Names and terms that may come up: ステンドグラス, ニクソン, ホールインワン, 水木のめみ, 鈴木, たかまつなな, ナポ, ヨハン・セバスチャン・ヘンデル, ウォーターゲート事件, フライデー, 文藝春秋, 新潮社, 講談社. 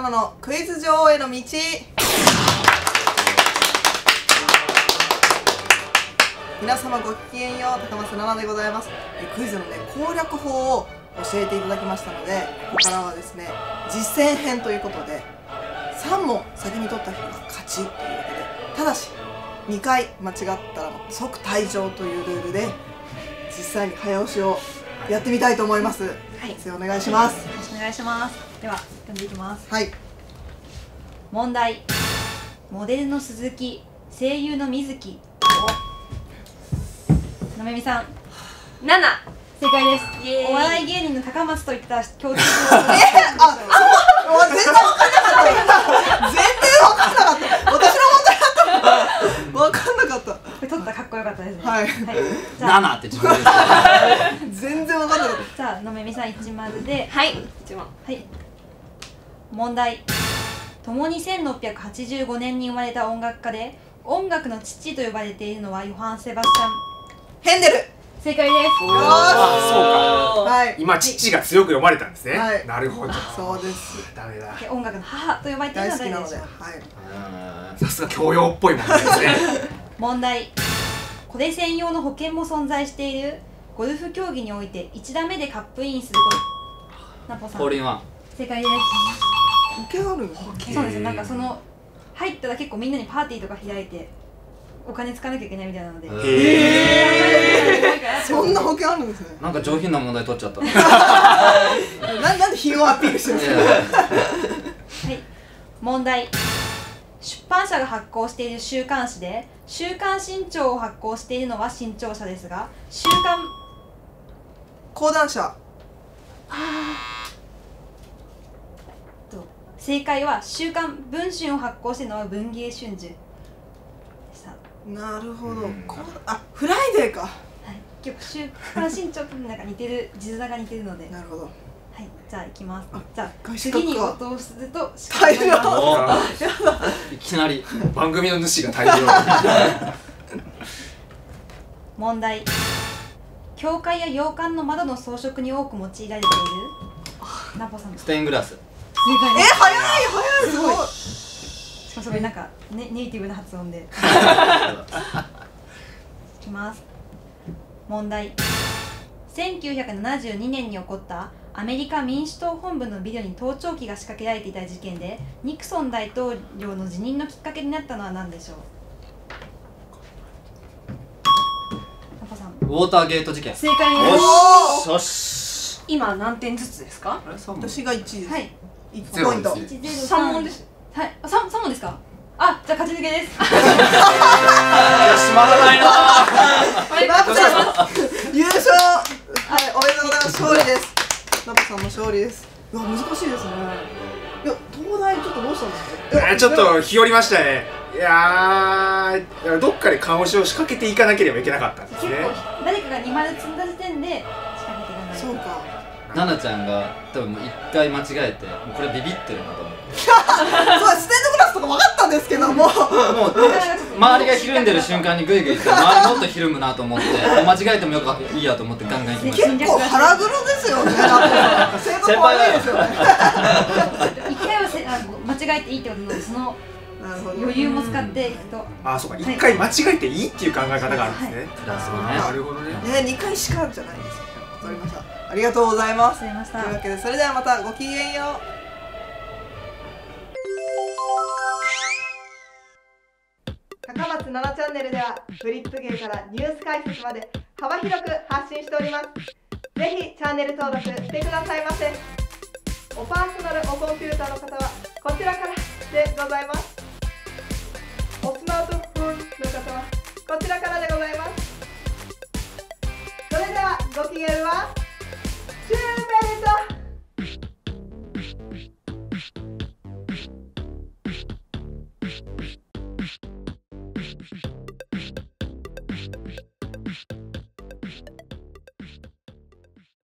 マのクイズ女王への道。皆様ごきげんよう、高松菜奈でございます。クイズのね、攻略法を教えていただきましたので、ここからはですね、実践編ということで、3問先に取った人が勝ちということで、ただし2回間違ったら即退場というルールで、実際に早押しをやってみたいと思います。はい、お願いします。よろしくお願いします。では読んでいきます。はい、問題。モデルの鈴木、声優の水木。のめみさん、7、正解です。お笑い芸人の高松といった共通項。あ、そう、全然わかんなかった。全然わかんなかった。私の問題だった。わかんなかった。これ取ったらかっこよかったですね。はい。7って自分です。全然わかんなかった。じゃあのめみさん1マズで。はい。1問。はい。問題。共に1685年に生まれた音楽家で、音楽の父と呼ばれているのはヨハン・セバスチャン・ヘンデル。正解です。そうか、今父が強く読まれたんですね。なるほど、そうです。ダメだ。音楽の母と呼ばれているのは誰でしょうか。さすが教養っぽいもんですね。問題。これ専用の保険も存在しているゴルフ競技において1打目でカップインすること。ナポさん、ホールインワン。正解です。保険あるの？そうです。なんかその入ったら結構みんなにパーティーとか開いてお金使わなきゃいけないみたいなので。そんな保険あるんですね。なんか上品な問題取っちゃった。なんで品をアピールしてるんですか。はい。問題。出版社が発行している週刊誌で、週刊新潮を発行しているのは新潮社ですが、週刊講談社。正解は週刊文春を発行しているのは文藝春秋でした。なるほど、あ、フライデーか。はい、結構週刊新潮となんか似てる、字面が似てるので。なるほど。はい、じゃあいきます。じゃあ次に応答すると大量。いきなり番組の主が大量。問題。教会や洋館の窓の装飾に多く用いられている。ナポさん、ステングラス。え、早い早い、すごい。しかもすごいなんかネイティブな発音で。いきます。問題。1972年に起こったアメリカ民主党本部のビデオに盗聴器が仕掛けられていた事件で、ニクソン大統領の辞任のきっかけになったのは何でしょう。パパさん、ウォーターゲート事件。正解です。よし。今何点ずつですか？私が1です。はい、1ポイント。3問です。はい、3問ですか。あ、じゃあ勝ち抜けです。いや、閉まらないな。優勝。はい、おめでとうございます。勝利です。ナポさんも勝利です。いや、難しいですね。いや、東大ちょっとどうしたんですか。ちょっと日和りましたね。いやー、どっかで看護師を仕掛けていかなければいけなかったんですね。結構誰かが2丸積んだ時点で仕掛けていかないと。そうか、ナナちゃんが多分もう1回間違えて、もうこれビビってるなと思って。ステンドグラスとか分かったんですけども、周りがひるんでる瞬間にグイグイって、周りもっとひるむなと思って、間違えてもよかいいやと思ってガンガンいきました。結構腹黒ですよね。先輩だよ。1回は間違えていいってことなので、その余裕も使っていくと。あ、そうか、1回間違えていいっていう考え方があるんですね。なるほどね。2回しかじゃないですよ。わかりました。ありがとうございます。というわけで、それではまたごきげんよう。高松菜奈チャンネルでは、フリップ芸からニュース解説まで幅広く発信しております。ぜひチャンネル登録してくださいませ。おパーソナルおコンピューターの方はこちらからでございます。おスマートフォンの方はこちらからでございます。それではごきげんは。